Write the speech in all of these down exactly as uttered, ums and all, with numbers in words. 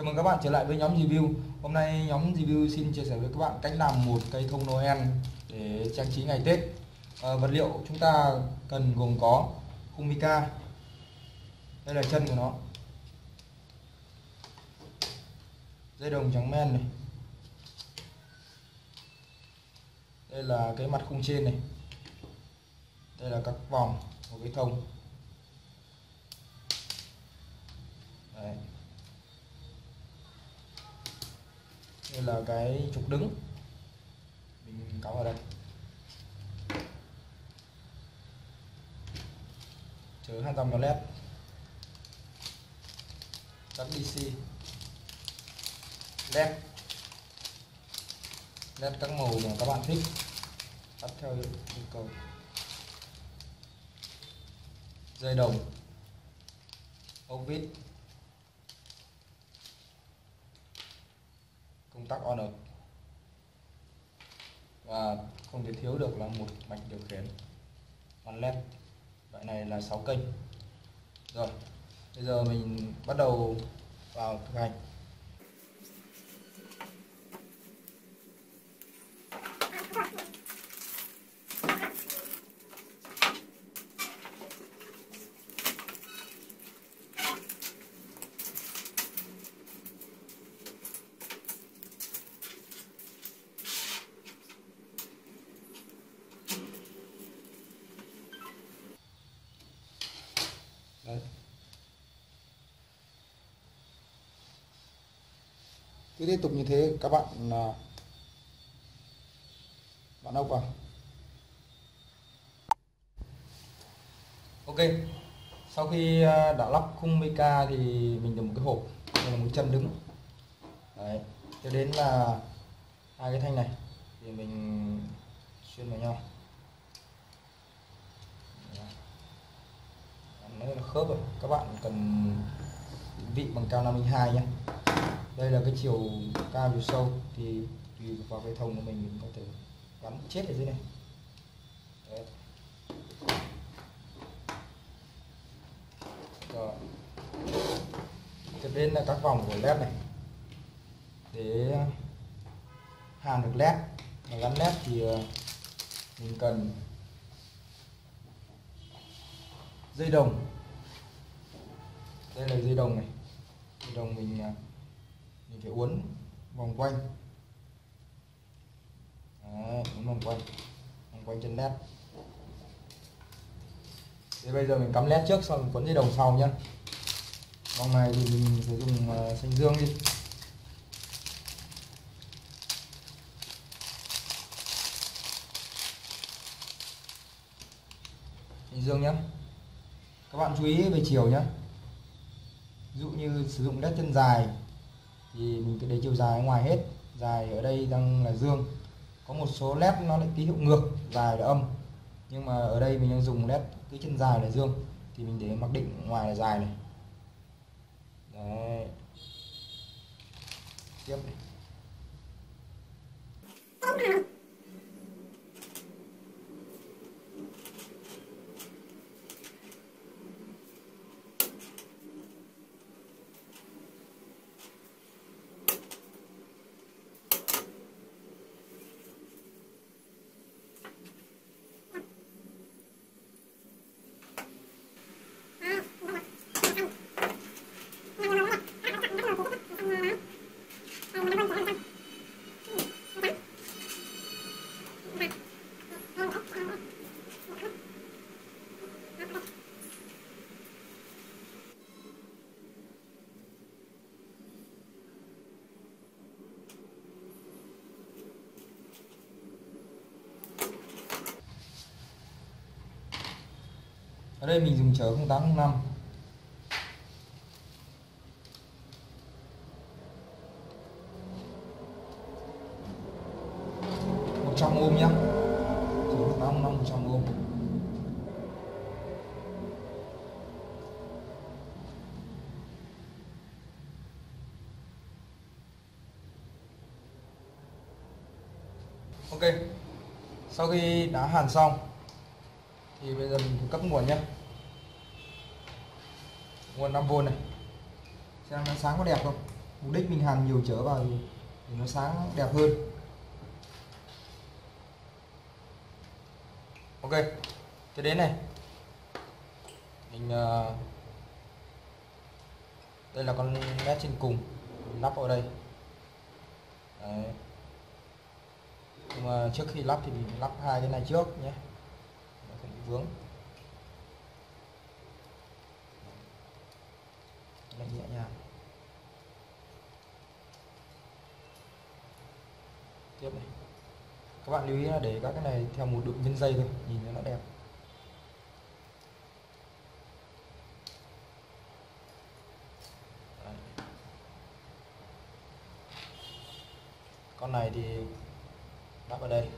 Chào mừng các bạn trở lại với nhóm review. Hôm nay nhóm review xin chia sẻ với các bạn cách làm một cây thông Noel để trang trí ngày Tết. à, Vật liệu chúng ta cần gồm có khung mica. Đây là chân của nó. Dây đồng trắng men này. Đây là cái mặt khung trên này. Đây là các vòng của cái thông. Đấy. Đây là cái trục đứng mình cắm vào đây, chứa hai trăm con led, các đê xê, led, led các màu mà các bạn thích, tắt theo yêu cầu, dây đồng, ốc vít, công tắc on off, và không thể thiếu được là một mạch điều khiển bằng led. Loại này là sáu kênh. Rồi, bây giờ mình bắt đầu vào thực hành. Cứ tiếp tục như thế các bạn bạn ốc vào. Ok, sau khi đã lắp khung mica thì mình được một cái hộp, đây là một chân đứng. Đấy, cho đến là hai cái thanh này thì mình xuyên vào nhau. Nó là khớp rồi, các bạn cần vị bằng cao năm mươi hai nhé. Đây là cái chiều cao chiều sâu thì tùy vào cái thông của mình mình có thể gắn chết ở dưới này. Đấy. Rồi. Tiếp đến là các vòng của led này, để hàn được led và gắn led thì mình cần dây đồng. Đây là dây đồng này, dây đồng mình mình phải uốn vòng quanh. Đấy, uốn vòng quanh vòng quanh chân led. Thế bây giờ mình cắm led trước, xong quấn dây đồng sau nhé. Vòng này thì mình sử dụng xanh dương đi. Xanh dương nhé. Các bạn chú ý về chiều nhé. Ví dụ như sử dụng led chân dài thì mình cứ để chiều dài ngoài hết, dài ở đây đang là dương. Có một số led nó lại ký hiệu ngược, dài là âm, nhưng mà ở đây mình đang dùng led cái chân dài là dương thì mình để mặc định ngoài là dài này. Đấy. Tiếp này. Ở đây mình dùng chớ không tám không năm. một trăm ôm nhé. Chớ không tám không năm một trăm ôm. Ok. Sau khi đã hàn xong thì bây giờ mình cấp nguồn nhé. Nguồn năm vôn này. Xem nó sáng có đẹp không? mục đích mình hàn nhiều chớ vào thì nó sáng đẹp hơn. Ok, cái đến này mình uh, đây là con nét trên cùng mình lắp vào đây. Đấy. Nhưng mà trước khi lắp thì mình lắp hai cái này trước nhé, nó không bị vướng. Đấy, nhẹ nhàng. Tiếp này, các bạn lưu ý là để các cái này theo một đường biên dây thôi, nhìn cho nó đẹp. Đấy. Con này thì lắp vào đây.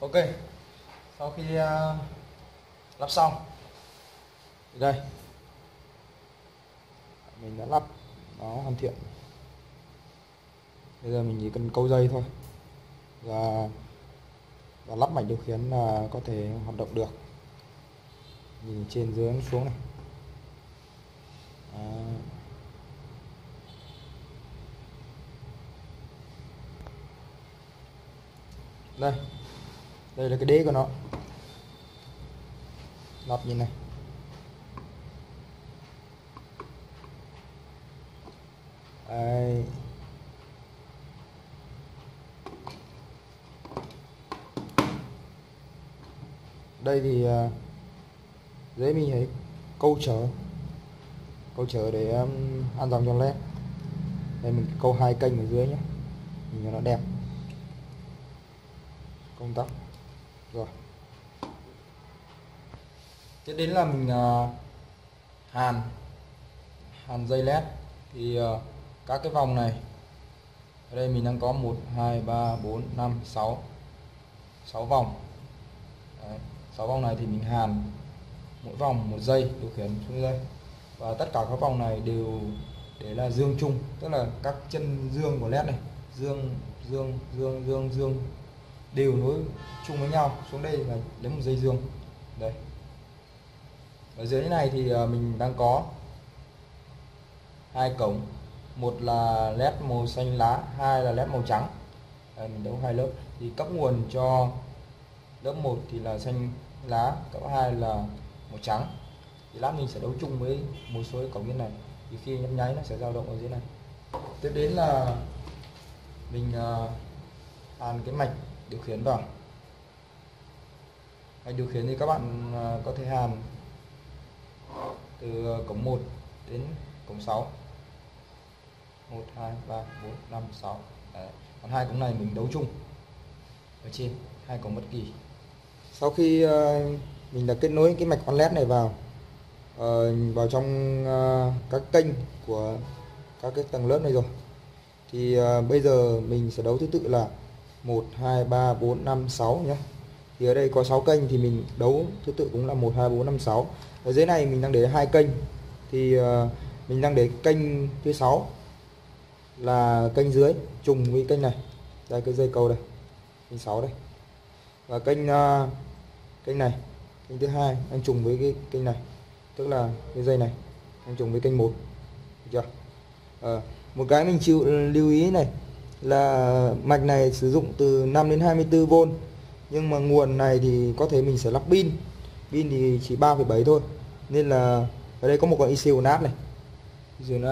Ok, sau khi uh, lắp xong thì đây mình đã lắp nó hoàn thiện. Bây giờ mình chỉ cần câu dây thôi và, và lắp mạch điều khiển là có thể hoạt động được, nhìn trên dưới xuống này. Đó. Đây, đây là cái đế của nó, lắp như này. Đây. Đây thì dễ mình hãy câu trở câu trở để an toàn cho led. Đây mình câu hai kênh ở dưới nhé, nhìn cho nó đẹp. Công tắc rồi. Tiếp đến là mình uh, hàn hàn dây led thì uh, các cái vòng này ở đây mình đang có một hai ba bốn năm sáu sáu vòng. Đấy, sáu vòng này thì mình hàn mỗi vòng một dây điều khiển xuống dây, và tất cả các vòng này đều để là dương chung, tức là các chân dương của led này, dương dương dương dương dương đều nối chung với nhau. Xuống đây là lấy một dây dương đây. Ở dưới này thì mình đang có hai cổng, một là led màu xanh lá, hai là led màu trắng. Đây, mình đấu hai lớp thì cấp nguồn cho lớp một thì là xanh lá, cấp hai là màu trắng. Thì lát mình sẽ đấu chung với một số cổng bên này, thì khi nhấp nháy nó sẽ dao động ở dưới này. Tiếp đến là mình hàn cái mạch điều khiển vào. Mạch điều khiển thì các bạn có thể hàn từ cổng một đến cổng sáu, một hai ba bốn năm sáu. Đấy. Còn hai cổng này mình đấu chung ở trên, hai cổng bất kỳ. Sau khi mình đã kết nối cái mạch con led này vào vào trong các kênh của các cái tầng lớp này rồi, thì bây giờ mình sẽ đấu thứ tự là một hai ba bốn năm sáu nhé. Thì ở đây có sáu kênh thì mình đấu thứ tự cũng là một hai bốn năm sáu. Ở dưới này mình đang để hai kênh thì mình đang để kênh thứ sáu là kênh dưới trùng với kênh này. Đây cái dây cầu đây, kênh sáu đây. Và kênh kênh này, kênh thứ hai đang trùng với cái kênh này. Tức là cái dây này đang trùng với kênh một. Được chưa? À, một cái mình chịu lưu ý này là mạch này sử dụng từ năm đến hai mươi tư vôn, nhưng mà nguồn này thì có thể mình sẽ lắp pin pin thì chỉ ba phẩy bảy thôi, nên là ở đây có một con i xê của nát này. Rồi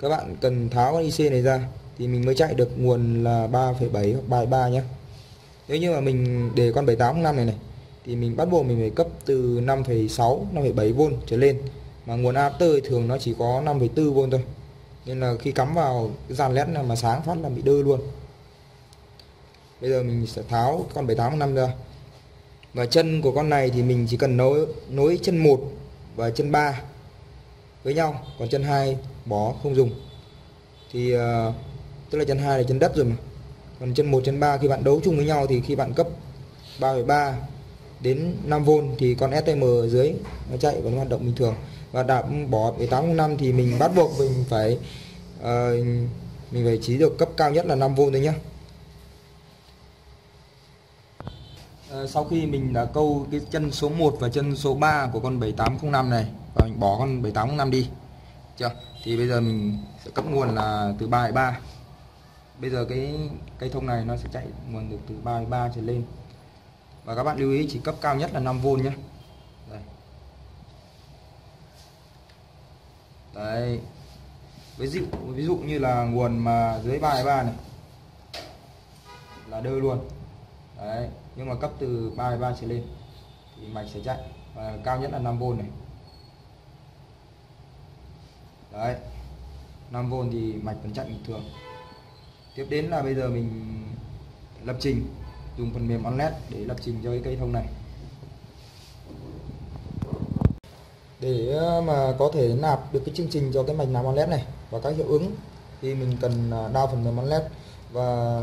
các bạn cần tháo con i xê này ra thì mình mới chạy được nguồn là ba phẩy bảy hoặc ba phẩy ba nhé. Nếu như mà mình để con bảy tám không năm này này thì mình bắt buộc mình phải cấp từ năm phẩy sáu, năm phẩy bảy vôn trở lên mà nguồn adapter thường nó chỉ có năm phẩy bốn vôn thôi, nên là khi cắm vào cái dàn led mà sáng phát là bị đơ luôn. Bây giờ mình sẽ tháo con bảy tám một năm ra. Và chân của con này thì mình chỉ cần nối nối chân một và chân ba với nhau, còn chân hai bỏ không dùng. Thì uh, tức là chân hai là chân đất rồi mà. Còn chân một chân ba khi bạn đấu chung với nhau thì khi bạn cấp ba phẩy ba đến năm vôn thì con ét tê em ở dưới nó chạy và nó hoạt động bình thường. Và đã bỏ bảy tám không năm thì mình bắt buộc mình phải uh, mình phải chỉ được cấp cao nhất là năm vôn thôi nhé. Uh, sau khi mình đã câu cái chân số một và chân số ba của con bảy tám không năm này và mình bỏ con bảy tám không năm đi, chưa? Thì bây giờ mình sẽ cấp nguồn là từ ba phẩy ba. Bây giờ cái cây thông này nó sẽ chạy nguồn được từ ba phẩy ba trở lên. Và các bạn lưu ý chỉ cấp cao nhất là năm vôn nhé. Đây. Đấy. Ví dụ ví dụ như là nguồn mà dưới ba phẩy ba này là đơ luôn. Đấy, nhưng mà cấp từ ba phẩy ba trở lên thì mạch sẽ chạy và cao nhất là năm vôn này. Đấy. năm vôn thì mạch vẫn chạy bình thường. Tiếp đến là bây giờ mình lập trình dùng phần mềm OnLed để lập trình cho cái cây thông này. Để mà có thể nạp được cái chương trình cho cái mạch nạp OnLed này và các hiệu ứng thì mình cần download phần mềm OnLed, và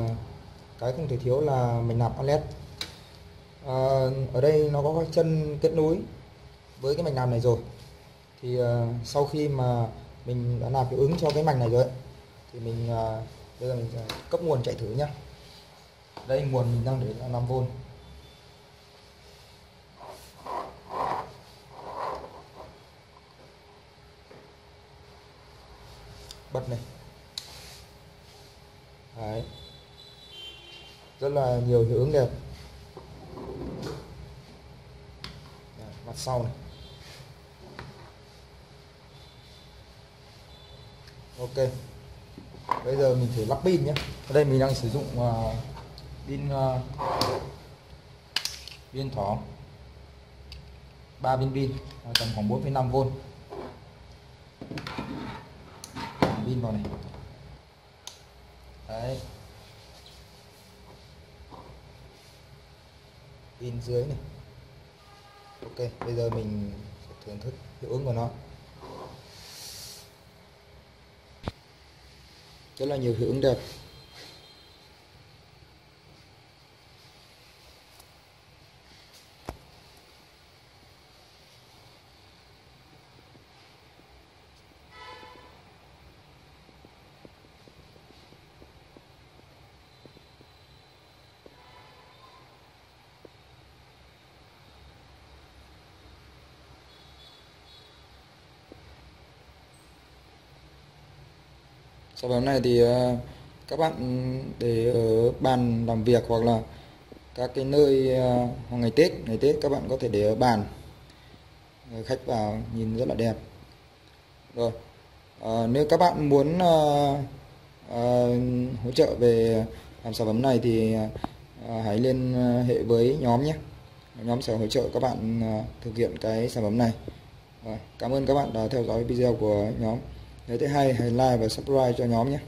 cái không thể thiếu là mạch nạp OnLed. À, ở đây nó có các chân kết nối với cái mạch nạp này rồi. Thì uh, sau khi mà mình đã nạp hiệu ứng cho cái mạch này rồi ấy, thì mình uh, bây giờ mình cấp nguồn chạy thử nhé. Đây nguồn mình đang để là năm vôn. Bật này. Đấy. Rất là nhiều hiệu ứng đẹp. Đấy, mặt sau này. Ok. Bây giờ mình thử lắp pin nhé. Ở đây mình đang sử dụng uh, pin uh, pin thỏ ba viên pin tầm khoảng bốn phẩy năm vôn. Pin vào này. Đấy. Pin dưới này. Ok, bây giờ mình sẽ thưởng thức hiệu ứng của nó. Rất là nhiều hiệu ứng đẹp. Sau đó này thì các bạn để ở bàn làm việc hoặc là các cái nơi ngày Tết, ngày Tết các bạn có thể để ở bàn, khách vào nhìn rất là đẹp. Rồi à, nếu các bạn muốn à, à, hỗ trợ về làm sản phẩm này thì à, hãy liên hệ với nhóm nhé. Nhóm sẽ hỗ trợ các bạn thực hiện cái sản phẩm này. Rồi, cảm ơn các bạn đã theo dõi video của nhóm. Nếu thấy hay hãy like và subscribe cho nhóm nhé.